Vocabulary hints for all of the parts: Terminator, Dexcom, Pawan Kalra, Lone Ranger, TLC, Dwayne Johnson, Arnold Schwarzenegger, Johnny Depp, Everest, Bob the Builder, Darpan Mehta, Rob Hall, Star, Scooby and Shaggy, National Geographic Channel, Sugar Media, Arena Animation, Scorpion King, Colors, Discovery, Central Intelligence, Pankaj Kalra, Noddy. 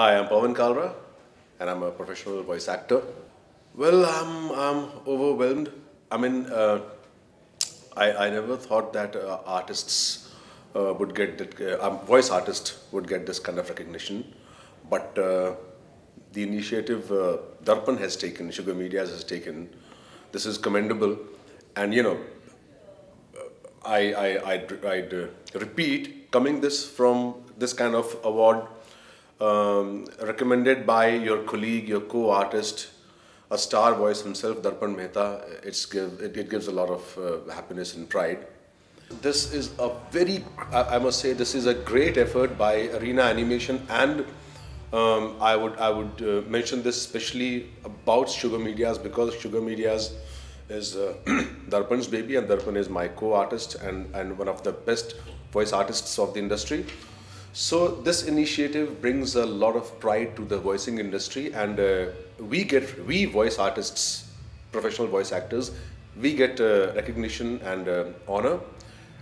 Hi, I'm Pawan Kalra, and I'm a professional voice actor. Well, I'm overwhelmed. I mean, I never thought that artists would get that. Voice artists would get this kind of recognition, but the initiative Darpan has taken, Sugar Media has taken, this is commendable. And you know, I'd repeat, coming this from this kind of award. Recommended by your colleague, your co-artist, a star voice himself, Darpan Mehta, it gives a lot of happiness and pride. This is a very, I must say, this is a great effort by Arena Animation, and I would mention this especially about Sugar Media's, because Sugar Media's is Darpan's baby, and Darpan is my co-artist and one of the best voice artists of the industry. So this initiative brings a lot of pride to the voicing industry, and we voice artists, professional voice actors, we get recognition and honor.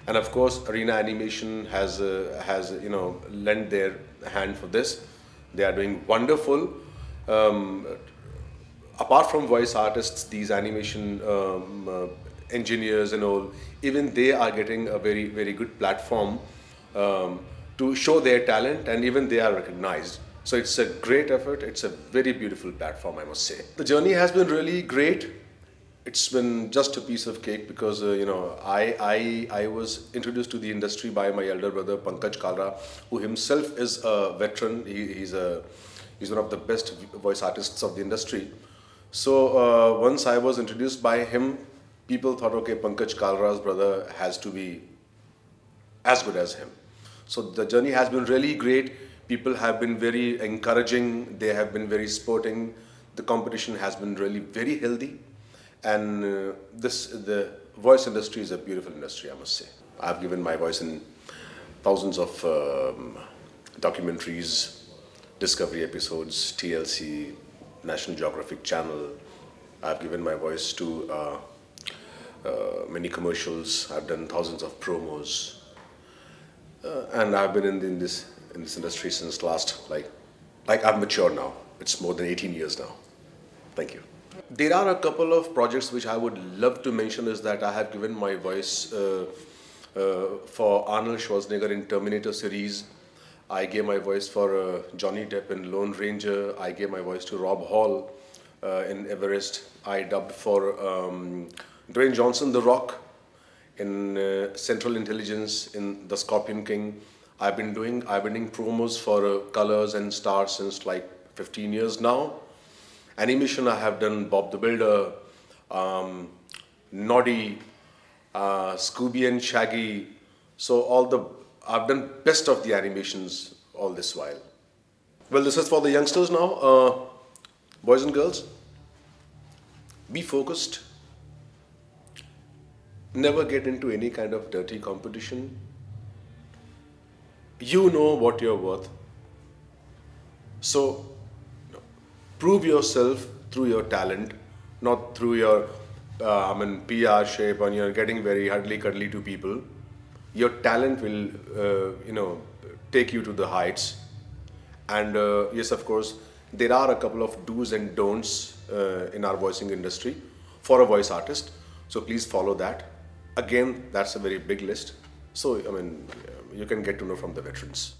And of course, Arena Animation has you know, lent their hand for this. They are doing wonderful. Apart from voice artists, these animation engineers and all, even they are getting a very, very good platform to show their talent, and even they are recognized. So it's a great effort. It's a very beautiful platform, I must say. The journey has been really great. It's been just a piece of cake, because you know, I was introduced to the industry by my elder brother Pankaj Kalra, who himself is a veteran. He's one of the best voice artists of the industry. So once I was introduced by him, people thought, okay, Pankaj Kalra's brother has to be as good as him. So the journey has been really great. People have been very encouraging. They have been very sporting. The competition has been really very healthy. And the voice industry is a beautiful industry, I must say. I've given my voice in thousands of documentaries, Discovery episodes, TLC, National Geographic Channel. I've given my voice to many commercials. I've done thousands of promos. And I've been in this industry since last, like I've matured now. It's more than 18 years now. Thank you. There are a couple of projects which I would love to mention, is that I have given my voice for Arnold Schwarzenegger in Terminator series. I gave my voice for Johnny Depp in Lone Ranger. I gave my voice to Rob Hall in Everest. I dubbed for Dwayne Johnson, The Rock, in Central Intelligence, in the Scorpion King. I've been doing promos for Colors and Star since like 15 years now. Animation, I have done Bob the Builder, Noddy, Scooby and Shaggy. So I've done best of the animations all this while. Well, this is for the youngsters now, boys and girls. Be focused. Never get into any kind of dirty competition. You know what you're worth. So prove yourself through your talent, not through your PR shape, and you're getting very hudly-cuddly to people. Your talent will, take you to the heights. And yes, of course, there are a couple of do's and don'ts in our voicing industry for a voice artist. So please follow that. Again, that's a very big list. So, I mean, you can get to know from the veterans.